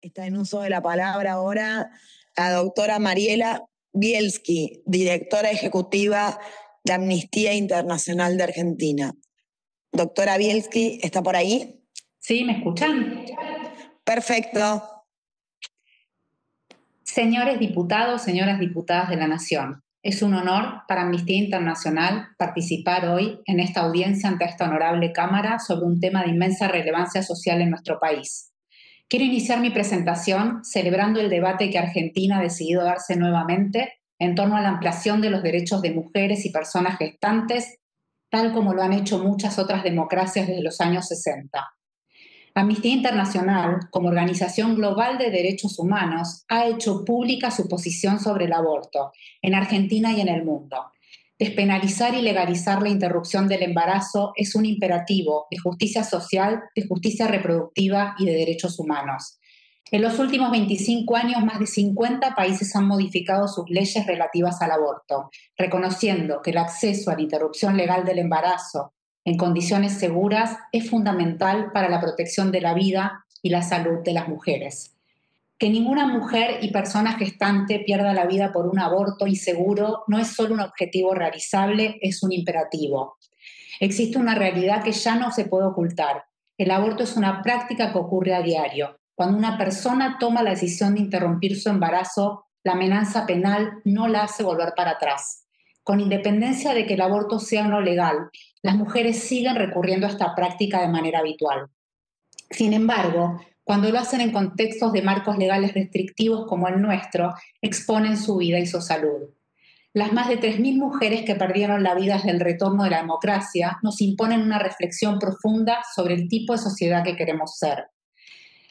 Está en uso de la palabra ahora la doctora Mariela Bielski, directora ejecutiva de Amnistía Internacional de Argentina. Doctora Bielski, ¿está por ahí? Sí, ¿me escuchan? Perfecto. Señores diputados, señoras diputadas de la Nación, es un honor para Amnistía Internacional participar hoy en esta audiencia ante esta honorable Cámara sobre un tema de inmensa relevancia social en nuestro país. Quiero iniciar mi presentación celebrando el debate que Argentina ha decidido darse nuevamente en torno a la ampliación de los derechos de mujeres y personas gestantes, tal como lo han hecho muchas otras democracias desde los años 60. Amnistía Internacional, como organización global de derechos humanos, ha hecho pública su posición sobre el aborto, en Argentina y en el mundo. Despenalizar y legalizar la interrupción del embarazo es un imperativo de justicia social, de justicia reproductiva y de derechos humanos. En los últimos 25 años, más de 50 países han modificado sus leyes relativas al aborto, reconociendo que el acceso a la interrupción legal del embarazo en condiciones seguras es fundamental para la protección de la vida y la salud de las mujeres. Que ninguna mujer y persona gestante pierda la vida por un aborto inseguro no es solo un objetivo realizable, es un imperativo. Existe una realidad que ya no se puede ocultar. El aborto es una práctica que ocurre a diario. Cuando una persona toma la decisión de interrumpir su embarazo, la amenaza penal no la hace volver para atrás. Con independencia de que el aborto sea o no legal, las mujeres siguen recurriendo a esta práctica de manera habitual. Sin embargo, cuando lo hacen en contextos de marcos legales restrictivos como el nuestro, exponen su vida y su salud. Las más de 3.000 mujeres que perdieron la vida desde el retorno de la democracia nos imponen una reflexión profunda sobre el tipo de sociedad que queremos ser.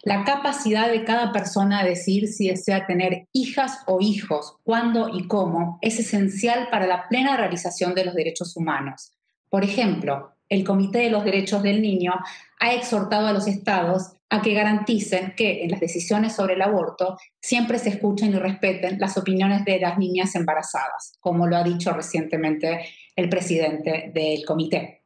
La capacidad de cada persona a decidir si desea tener hijas o hijos, cuándo y cómo, es esencial para la plena realización de los derechos humanos. Por ejemplo, el Comité de los Derechos del Niño ha exhortado a los estados a que garanticen que en las decisiones sobre el aborto siempre se escuchen y respeten las opiniones de las niñas embarazadas, como lo ha dicho recientemente el presidente del comité.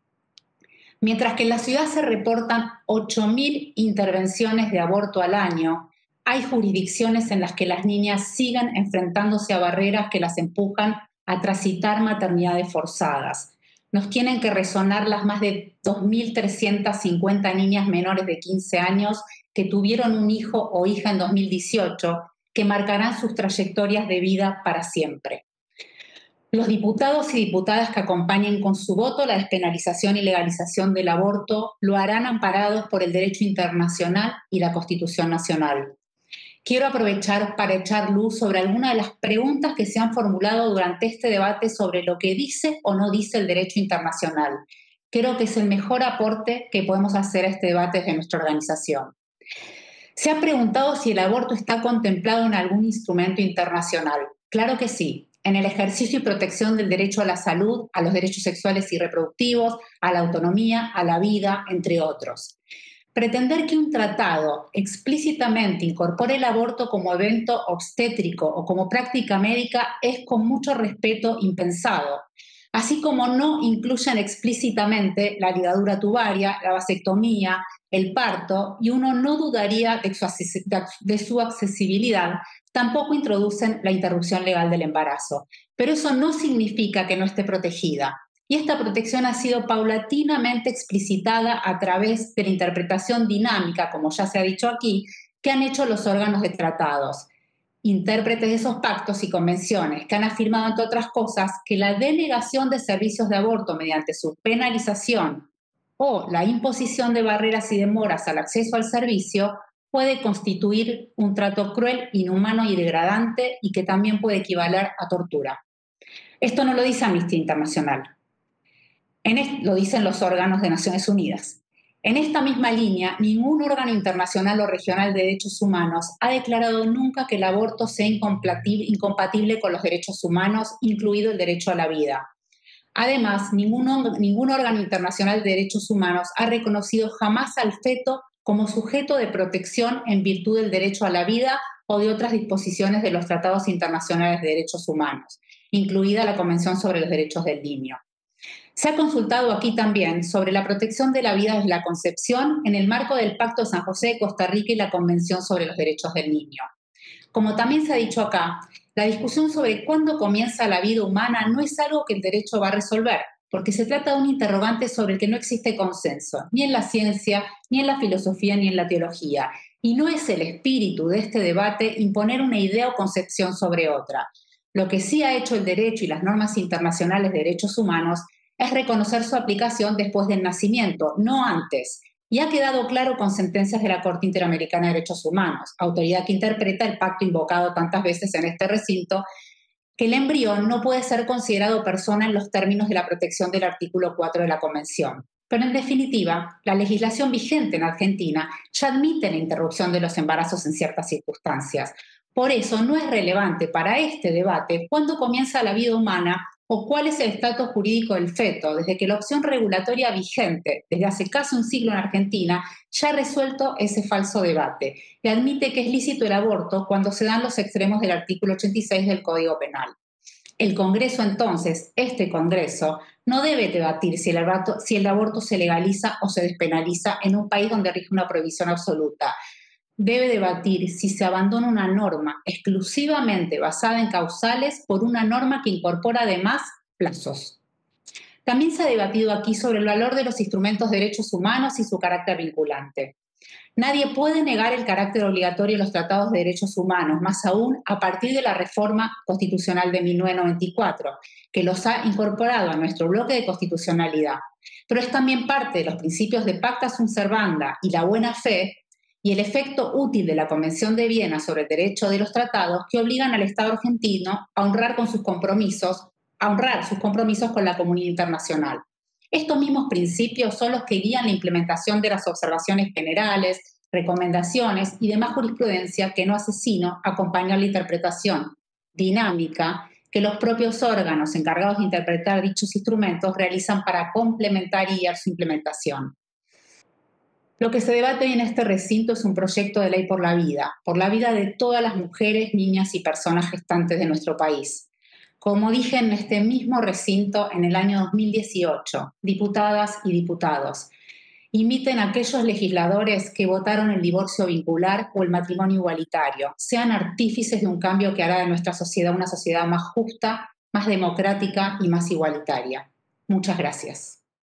Mientras que en la ciudad se reportan 8.000 intervenciones de aborto al año, hay jurisdicciones en las que las niñas siguen enfrentándose a barreras que las empujan a transitar maternidades forzadas. Nos tienen que resonar las más de 2.350 niñas menores de 15 años que tuvieron un hijo o hija en 2018, que marcarán sus trayectorias de vida para siempre. Los diputados y diputadas que acompañen con su voto la despenalización y legalización del aborto lo harán amparados por el derecho internacional y la Constitución Nacional. Quiero aprovechar para echar luz sobre algunas de las preguntas que se han formulado durante este debate sobre lo que dice o no dice el derecho internacional. Creo que es el mejor aporte que podemos hacer a este debate desde nuestra organización. Se ha preguntado si el aborto está contemplado en algún instrumento internacional. Claro que sí, en el ejercicio y protección del derecho a la salud, a los derechos sexuales y reproductivos, a la autonomía, a la vida, entre otros. Pretender que un tratado explícitamente incorpore el aborto como evento obstétrico o como práctica médica es, con mucho respeto, impensado, así como no incluyan explícitamente la ligadura tubaria, la vasectomía, el parto, y uno no dudaría de su accesibilidad. Tampoco introducen la interrupción legal del embarazo, pero eso no significa que no esté protegida. Y esta protección ha sido paulatinamente explicitada a través de la interpretación dinámica, como ya se ha dicho aquí, que han hecho los órganos de tratados, intérpretes de esos pactos y convenciones, que han afirmado, entre otras cosas, que la denegación de servicios de aborto mediante su penalización o la imposición de barreras y demoras al acceso al servicio puede constituir un trato cruel, inhumano y degradante, y que también puede equivaler a tortura. Esto no lo dice Amnistía Internacional. Lo dicen los órganos de Naciones Unidas. En esta misma línea, ningún órgano internacional o regional de derechos humanos ha declarado nunca que el aborto sea incompatible con los derechos humanos, incluido el derecho a la vida. Además, ningún órgano internacional de derechos humanos ha reconocido jamás al feto como sujeto de protección en virtud del derecho a la vida o de otras disposiciones de los tratados internacionales de derechos humanos, incluida la Convención sobre los Derechos del Niño. Se ha consultado aquí también sobre la protección de la vida desde la concepción en el marco del Pacto de San José de Costa Rica y la Convención sobre los Derechos del Niño. Como también se ha dicho acá, la discusión sobre cuándo comienza la vida humana no es algo que el derecho va a resolver, porque se trata de un interrogante sobre el que no existe consenso, ni en la ciencia, ni en la filosofía, ni en la teología. Y no es el espíritu de este debate imponer una idea o concepción sobre otra. Lo que sí ha hecho el derecho y las normas internacionales de derechos humanos es reconocer su aplicación después del nacimiento, no antes. Y ha quedado claro con sentencias de la Corte Interamericana de Derechos Humanos, autoridad que interpreta el pacto invocado tantas veces en este recinto, que el embrión no puede ser considerado persona en los términos de la protección del artículo 4 de la Convención. Pero en definitiva, la legislación vigente en Argentina ya admite la interrupción de los embarazos en ciertas circunstancias. Por eso no es relevante para este debate cuándo comienza la vida humana o cuál es el estatus jurídico del feto, desde que la opción regulatoria vigente desde hace casi un siglo en Argentina ya ha resuelto ese falso debate y admite que es lícito el aborto cuando se dan los extremos del artículo 86 del Código Penal. El Congreso entonces, este Congreso, no debe debatir si el aborto se legaliza o se despenaliza en un país donde rige una prohibición absoluta. Debe debatir si se abandona una norma exclusivamente basada en causales por una norma que incorpora además plazos. También se ha debatido aquí sobre el valor de los instrumentos de derechos humanos y su carácter vinculante. Nadie puede negar el carácter obligatorio de los tratados de derechos humanos, más aún a partir de la Reforma Constitucional de 1994, que los ha incorporado a nuestro bloque de constitucionalidad. Pero es también parte de los principios de pacta sunt servanda y la buena fe, y el efecto útil de la Convención de Viena sobre el Derecho de los Tratados que obligan al Estado argentino a honrar sus compromisos con la comunidad internacional. Estos mismos principios son los que guían la implementación de las observaciones generales, recomendaciones y demás jurisprudencia que no asesino acompaña la interpretación dinámica que los propios órganos encargados de interpretar dichos instrumentos realizan para complementar y guiar su implementación. Lo que se debate hoy en este recinto es un proyecto de ley por la vida de todas las mujeres, niñas y personas gestantes de nuestro país. Como dije en este mismo recinto en el año 2018, diputadas y diputados, inviten a aquellos legisladores que votaron el divorcio vincular o el matrimonio igualitario, sean artífices de un cambio que hará de nuestra sociedad una sociedad más justa, más democrática y más igualitaria. Muchas gracias.